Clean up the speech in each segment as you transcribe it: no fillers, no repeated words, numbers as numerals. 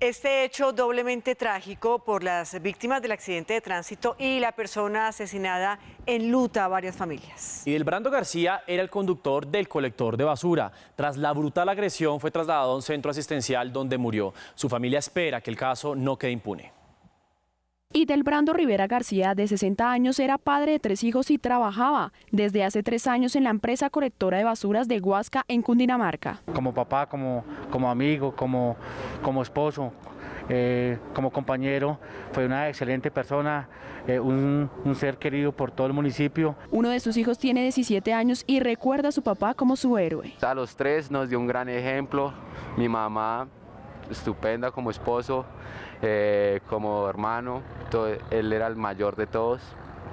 Este hecho doblemente trágico por las víctimas del accidente de tránsito y la persona asesinada enluta a varias familias. Hildebrando García era el conductor del colector de basura. Tras la brutal agresión fue trasladado a un centro asistencial donde murió. Su familia espera que el caso no quede impune. Hildebrando Rivera García, de 60 años, era padre de 3 hijos y trabajaba desde hace 3 años en la empresa colectora de basuras de Guasca, en Cundinamarca. Como papá, como amigo, como esposo, como compañero, fue una excelente persona, un ser querido por todo el municipio. Uno de sus hijos tiene 17 años y recuerda a su papá como su héroe. A los 3 nos dio un gran ejemplo, mi mamá, estupenda como esposo, como hermano, él era el mayor de todos,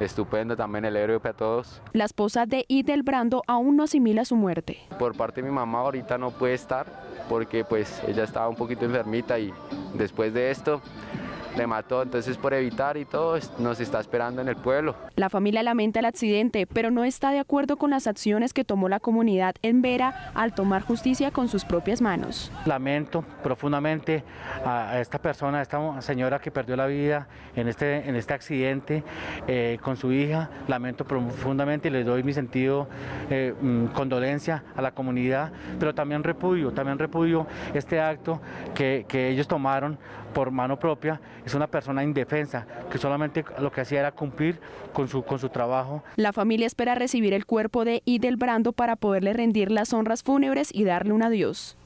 estupendo también, el héroe para todos. La esposa de Hildebrando aún no asimila su muerte. Por parte de mi mamá ahorita no puede estar porque pues ella estaba un poquito enfermita y después de esto le mató, entonces por evitar y todo nos está esperando en el pueblo. La familia lamenta el accidente, pero no está de acuerdo con las acciones que tomó la comunidad en Vera al tomar justicia con sus propias manos. Lamento profundamente a esta persona, a esta señora que perdió la vida en este accidente con su hija. Lamento profundamente y les doy mi sentido condolencia a la comunidad, pero también repudio este acto que ellos tomaron por mano propia. Es una persona indefensa que solamente lo que hacía era cumplir con su trabajo. La familia espera recibir el cuerpo de Hildebrando para poderle rendir las honras fúnebres y darle un adiós.